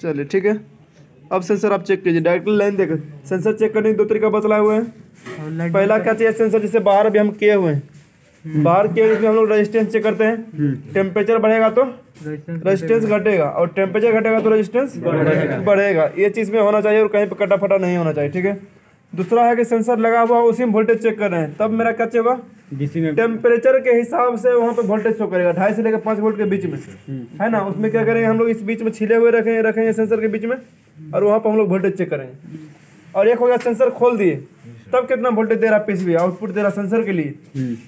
चलिए ठीक है। अब सेंसर आप चेक कीजिए, डायरेक्टली लाइन देख। सेंसर चेक करने के दो तरीका बतलाए हुए हैं। पहला क्या चाहिए सेंसर, जिससे बाहर अभी हम किए हुए हैं, बाहर किए जिसमें हम लोग रेजिस्टेंस चेक करते हैं। टेम्परेचर बढ़ेगा तो रेजिस्टेंस घटेगा, और टेम्परेचर घटेगा तो रेजिस्टेंस बढ़ेगा। ये चीज़ में होना चाहिए और कहीं पर कटा फटा नहीं होना चाहिए, ठीक है। दूसरा है कि सेंसर लगा हुआ उसी में वोल्टेज चेक कर रहे हैं, तब मेरा क्या होगा, टेम्परेचर के हिसाब से वहाँ पे वोल्टेज शो करेगा 2.5 से लेकर 5 वोल्ट के बीच में, है ना। उसमें क्या करेंगे हम लोग, इस बीच में छिले हुए रखेंगे सेंसर के बीच में, और वहाँ पर हम लोग वोल्टेज चेक करेंगे। और एक हो गया सेंसर खोल दिए, तब कितना वोल्टेज दे रहा पीसीबी आउटपुट दे रहा सेंसर के लिए,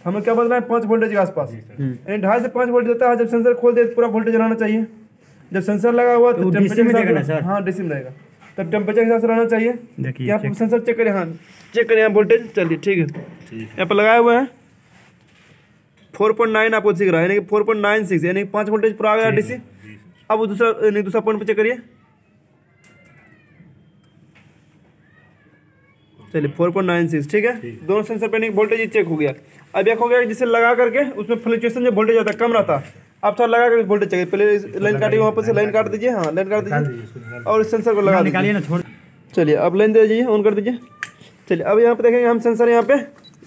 हमें क्या बदलना है 5 वोल्टेज के आसपास, यानी 2.5 से 5 वोल्ट देता है। जब सेंसर खोल दे पूरा वोल्टेज रहना चाहिए, जब सेंसर लगा हुआ तो टेम्परेचर, हाँ डीसी में रहेगा, तब टेम्परेचर के हिसाब से रहना चाहिए। यहाँ पर सेंसर चेक करें, हाँ चेक करें यहाँ वोल्टेज, चलिए ठीक है। यहाँ पर लगाए हुए हैं 4.9 आपको दिख रहा है, यानी कि 4.96 यानी 5 वोल्टेज पूरा आ गया डीसी। अब दूसरा पॉइंट पे चेक करिए, चलिए 4.96 ठीक है। दोनों सेंसर पे वोल्टेज चेक हो गया। अब एक हो गया जिसे लगा करके उसमें फ्लक्चुएशन जो वोल्टेज आता कम रहता, अब थोड़ा लगा करके वोल्टेज चेक, पहले लाइन काटिए, वहाँ पर से लाइन काट दीजिए, हाँ लाइन काट दीजिए और सेंसर को लगा दीजिए। चलिए अब लाइन दे दीजिए, ऑन कर दीजिए। चलिए अब यहाँ पर देखेंगे हम सेंसर यहाँ पे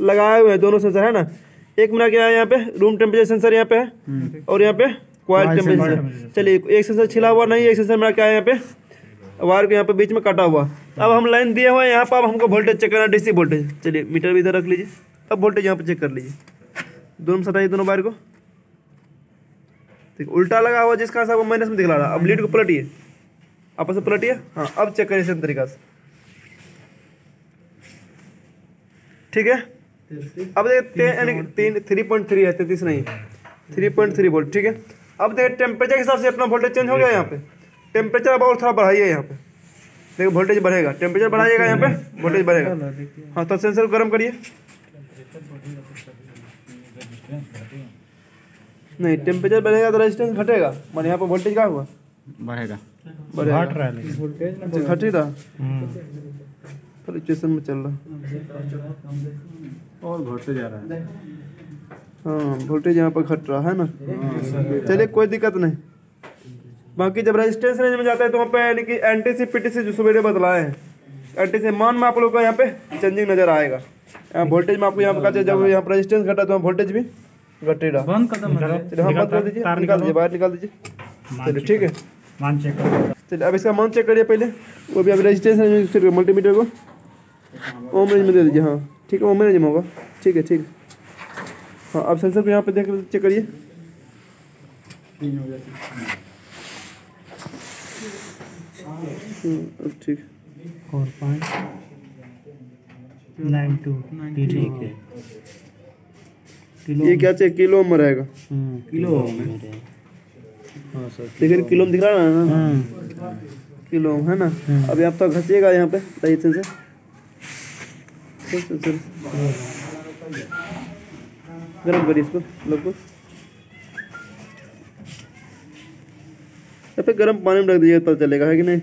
लगाए हुए हैं, दोनों सेंसर है ना। एक मेरा क्या है यहाँ पे रूम टेम्परेचर सेंसर यहाँ पे है, और यहाँ पे कॉइल टेम्परेचर। चलिए एक सेंसर छिला हुआ नहीं, एक सेंसर मेरा क्या है यहाँ पे वायर के यहाँ पे बीच में काटा हुआ। अब हम लाइन दिए हुए हैं यहाँ पर, अब हमको वोल्टेज चेक करना डीसी वोल्टेज। चलिए मीटर भी इधर रख लीजिए, अब वोल्टेज यहाँ पे चेक कर लीजिए, दोनों सटाइए दोनों वायर को। ठीक, उल्टा लगा हुआ जिसका सा वो माइनस में दिखला रहा, अब लीड को पलटिए, आपस में पलटिए, हाँ अब चेक करिए सेम तरीका से, ठीक है। अब देखिए 3.3 है, 33 नहीं, 3.3 वोल्ट ठीक है। अब देखिए टेम्परेचर के हिसाब से अपना वोल्टेज चेंज हो गया। यहाँ पे टेम्परेचर अब और थोड़ा बढ़ाइए, यहाँ पे देखिए वोल्टेज बढ़ेगा, टेम्परेचर बढ़ाइएगा यहाँ पे वोल्टेज बढ़ेगा, हाँ। तो सेंसर को गर्म करिए, नहीं टेम्परेचर बढ़ेगा तो रेजिस्टेंस घटेगा, मान यहाँ पर वोल्टेज क्या हुआ बढ़ेगा, घट ही था फ्लक्चुएशन में चल रहा और घटते जा रहा है, हाँ वोल्टेज यहाँ पर घट रहा है ना। चलिए कोई दिक्कत नहीं। बाकी जब रेजिस्टेंस रेंज में जाता है तो वहाँ पे यानी कि एनटीसी पीटीसी जो सवेरे बतलाए हैं, एनटीसी मान में आप लोग का यहाँ पे चेंजिंग नजर आएगा। यहाँ वोल्टेज में आपको यहाँ पे जब यहाँ पर रेजिस्टेंस घटा तो वोल्टेज भी घट ही रहा। निकाल दीजिए, बाहर निकाल दीजिए, चलिए ठीक है। मान चेक कर, चलिए अब इसका मान चेक करिए पहले, वो भी आप रेजिस्टेंस रेंज में मल्टीमीटर को ओम रेंज में दे दीजिए, हाँ ठीक है ओम रेंज में होगा, ठीक है ठीक। हाँ अब सेंसर को यहाँ पे देख चेक करिए, अब ठीक 4.92 ठीक है। ये क्या चेक किलो ओम में रहेगा, किलो ओम में, हाँ सर लेकिन किलो में दिख रहा है ना, किलो है ना। अभी आप तो घसीएगा यहाँ पे सेंसर, गरम करिए इसको, लगभग गरम पानी में रख दीजिए, पता चलेगा है कि नहीं।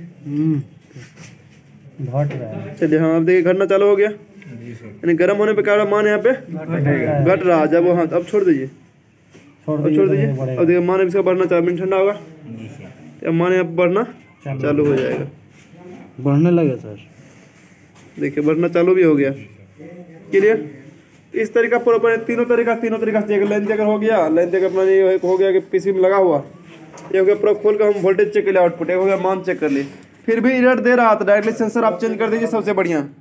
चलिए हाँ अब देखिए घटना चालू हो गया, यानी गर्म होने पे क्या मान यहाँ पे घट रहा जब वो, हाँ अब छोड़ दीजिए, छोड़ दीजिए। अब देखिए मान इसका बढ़ना 4 मिनट ठंडा होगा, अब मान यहाँ पे बढ़ना चालू हो जाएगा, बढ़ने लगा सर, देखिए बढ़ना चालू भी हो गया। क्लियर, इस तरीका पूरा अपने तीनों तरीका से लाइन देकर हो गया। लाइन देकर अपना ये हो गया कि पीसी में लगा हुआ, ये हो गया पूरा खोल कर हम वोल्टेज चेक कर लिया आउटपुट, एक हो गया मान चेक कर लिए। फिर भी एरर दे रहा था, डायरेक्टली सेंसर आप चेंज कर दीजिए, सबसे बढ़िया।